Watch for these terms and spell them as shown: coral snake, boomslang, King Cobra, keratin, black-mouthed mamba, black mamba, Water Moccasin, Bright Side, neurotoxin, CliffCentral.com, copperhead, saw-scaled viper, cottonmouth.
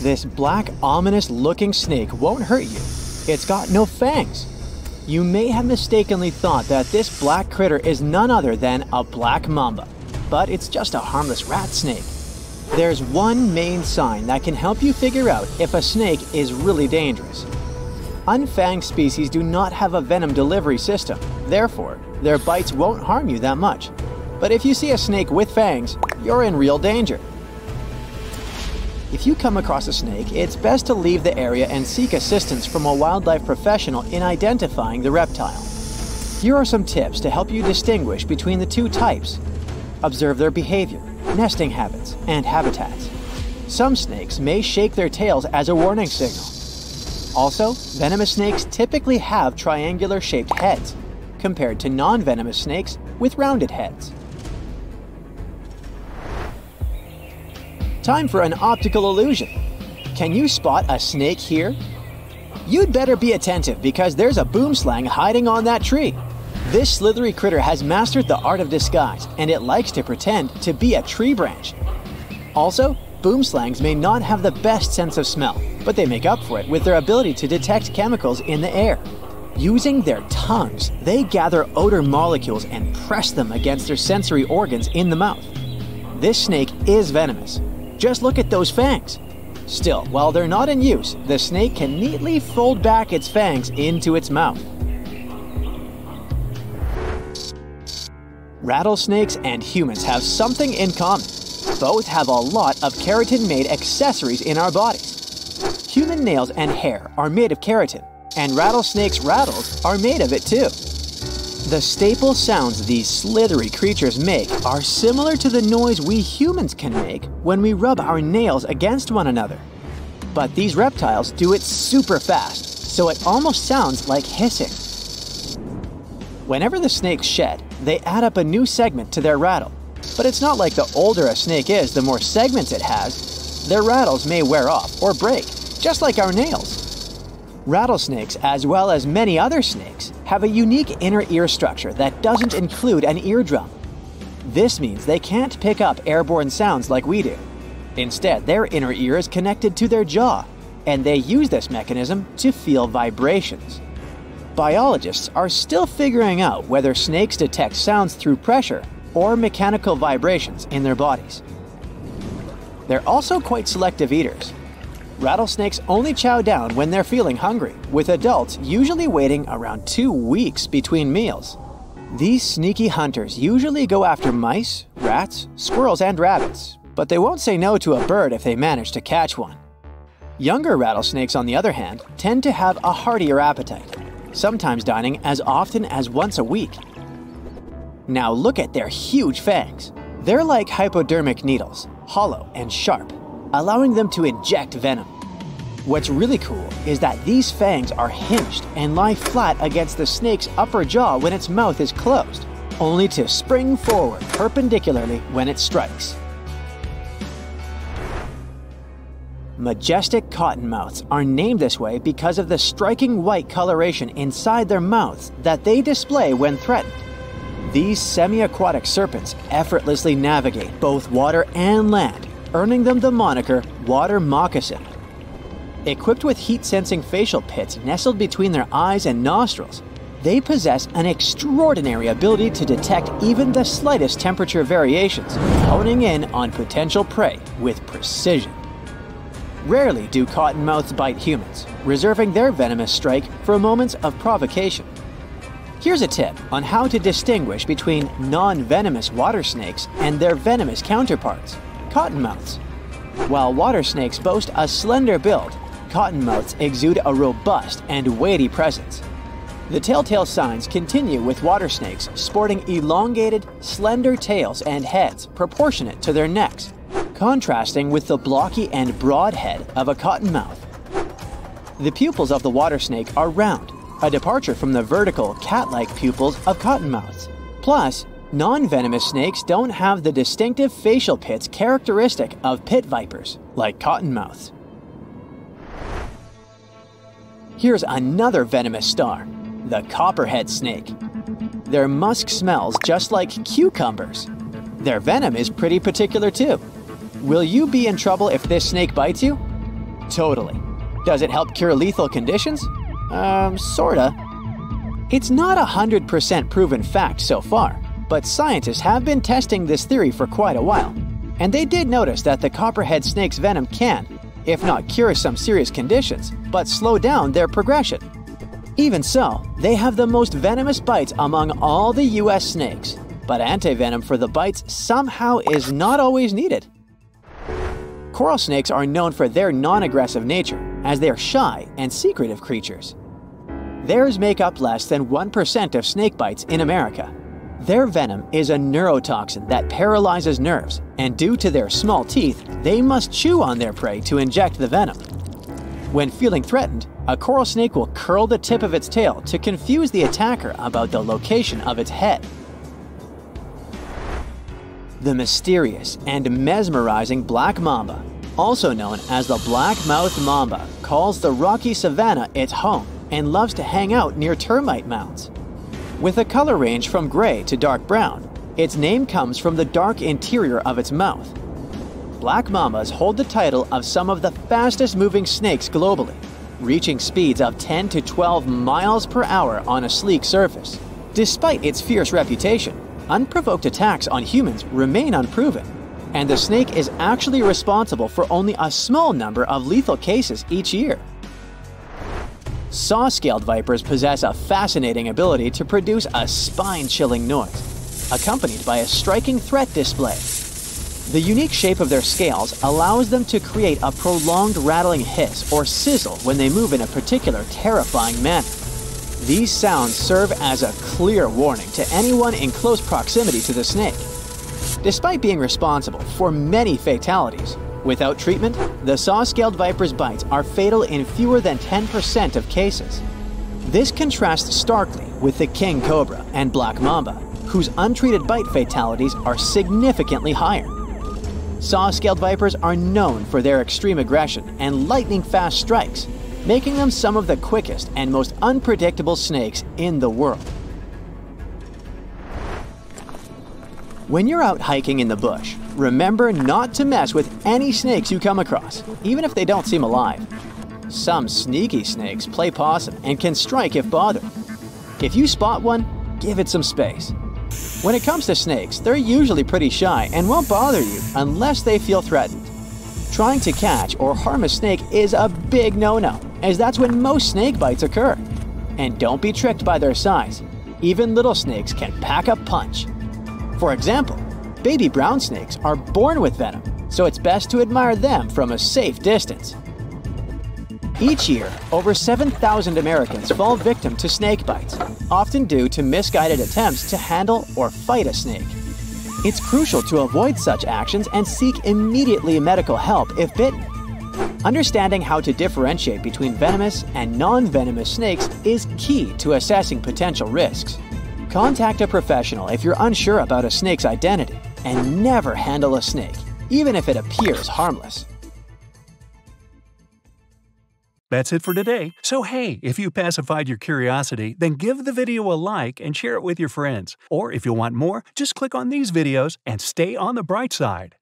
This black, ominous-looking snake won't hurt you. It's got no fangs. You may have mistakenly thought that this black critter is none other than a black mamba, but it's just a harmless rat snake. There's one main sign that can help you figure out if a snake is really dangerous. Unfanged species do not have a venom delivery system, therefore, their bites won't harm you that much. But if you see a snake with fangs, you're in real danger. If you come across a snake, it's best to leave the area and seek assistance from a wildlife professional in identifying the reptile. Here are some tips to help you distinguish between the two types. Observe their behavior, nesting habits, and habitats. Some snakes may shake their tails as a warning signal. Also, venomous snakes typically have triangular-shaped heads, compared to non-venomous snakes with rounded heads. Time for an optical illusion. Can you spot a snake here? You'd better be attentive because there's a boomslang hiding on that tree. This slithery critter has mastered the art of disguise, and it likes to pretend to be a tree branch. Also, boomslangs may not have the best sense of smell, but they make up for it with their ability to detect chemicals in the air. Using their tongues, they gather odor molecules and press them against their sensory organs in the mouth. This snake is venomous. Just look at those fangs. Still, while they're not in use, the snake can neatly fold back its fangs into its mouth. Rattlesnakes and humans have something in common. Both have a lot of keratin-made accessories in our bodies. Human nails and hair are made of keratin, and rattlesnakes' rattles are made of it too. The staple sounds these slithery creatures make are similar to the noise we humans can make when we rub our nails against one another. But these reptiles do it super fast, so it almost sounds like hissing. Whenever the snakes shed, they add up a new segment to their rattle. But it's not like the older a snake is, the more segments it has. Their rattles may wear off or break, just like our nails. Rattlesnakes, as well as many other snakes, have a unique inner ear structure that doesn't include an eardrum. This means they can't pick up airborne sounds like we do. Instead, their inner ear is connected to their jaw, and they use this mechanism to feel vibrations. Biologists are still figuring out whether snakes detect sounds through pressure or mechanical vibrations in their bodies. They're also quite selective eaters. Rattlesnakes only chow down when they're feeling hungry, with adults usually waiting around 2 weeks between meals. These sneaky hunters usually go after mice, rats, squirrels, and rabbits, but they won't say no to a bird if they manage to catch one. Younger rattlesnakes, on the other hand, tend to have a heartier appetite, sometimes dining as often as once a week. Now look at their huge fangs. They're like hypodermic needles, hollow and sharp, allowing them to inject venom. What's really cool is that these fangs are hinged and lie flat against the snake's upper jaw when its mouth is closed, only to spring forward perpendicularly when it strikes. Majestic cottonmouths are named this way because of the striking white coloration inside their mouths that they display when threatened. These semi-aquatic serpents effortlessly navigate both water and land, earning them the moniker Water Moccasin. Equipped with heat-sensing facial pits nestled between their eyes and nostrils, they possess an extraordinary ability to detect even the slightest temperature variations, honing in on potential prey with precision. Rarely do cottonmouths bite humans, reserving their venomous strike for moments of provocation. Here's a tip on how to distinguish between non-venomous water snakes and their venomous counterparts: cottonmouths. While water snakes boast a slender build, cottonmouths exude a robust and weighty presence. The telltale signs continue with water snakes sporting elongated, slender tails and heads proportionate to their necks, contrasting with the blocky and broad head of a cottonmouth. The pupils of the water snake are round, a departure from the vertical, cat-like pupils of cottonmouths. Plus, non-venomous snakes don't have the distinctive facial pits characteristic of pit vipers, like cottonmouths. Here's another venomous star, the copperhead snake. Their musk smells just like cucumbers. Their venom is pretty particular too. Will you be in trouble if this snake bites you? Totally. Does it help cure lethal conditions? Sorta. It's not 100% proven fact so far, but scientists have been testing this theory for quite a while, and they did notice that the copperhead snake's venom can, if not cure some serious conditions, but slow down their progression. Even so, they have the most venomous bites among all the US snakes, but antivenom for the bites somehow is not always needed. Coral snakes are known for their non-aggressive nature, as they are shy and secretive creatures. Theirs make up less than 1% of snake bites in America. Their venom is a neurotoxin that paralyzes nerves, and due to their small teeth, they must chew on their prey to inject the venom. When feeling threatened, a coral snake will curl the tip of its tail to confuse the attacker about the location of its head. The mysterious and mesmerizing black mamba, also known as the black-mouthed mamba, calls the rocky savanna its home and loves to hang out near termite mounds. With a color range from gray to dark brown, its name comes from the dark interior of its mouth. Black mambas hold the title of some of the fastest moving snakes globally, reaching speeds of 10 to 12 miles per hour on a sleek surface. Despite its fierce reputation, unprovoked attacks on humans remain unproven, and the snake is actually responsible for only a small number of lethal cases each year. Saw-scaled vipers possess a fascinating ability to produce a spine-chilling noise, accompanied by a striking threat display. The unique shape of their scales allows them to create a prolonged rattling hiss or sizzle when they move in a particular terrifying manner. These sounds serve as a clear warning to anyone in close proximity to the snake. Despite being responsible for many fatalities, without treatment, the saw-scaled viper's bites are fatal in fewer than 10% of cases. This contrasts starkly with the King Cobra and black mamba, whose untreated bite fatalities are significantly higher. Saw-scaled vipers are known for their extreme aggression and lightning-fast strikes, making them some of the quickest and most unpredictable snakes in the world. When you're out hiking in the bush, remember not to mess with any snakes you come across, even if they don't seem alive. Some sneaky snakes play possum and can strike if bothered. If you spot one, give it some space. When it comes to snakes, they're usually pretty shy and won't bother you unless they feel threatened. Trying to catch or harm a snake is a big no-no, as that's when most snake bites occur. And don't be tricked by their size. Even little snakes can pack a punch. For example, baby brown snakes are born with venom, so it's best to admire them from a safe distance. Each year, over 7,000 Americans fall victim to snake bites, often due to misguided attempts to handle or fight a snake. It's crucial to avoid such actions and seek immediately medical help if bitten. Understanding how to differentiate between venomous and non-venomous snakes is key to assessing potential risks. Contact a professional if you're unsure about a snake's identity, and never handle a snake, even if it appears harmless. That's it for today. So hey, if you pacified your curiosity, then give the video a like and share it with your friends. Or if you want more, just click on these videos and stay on the bright side.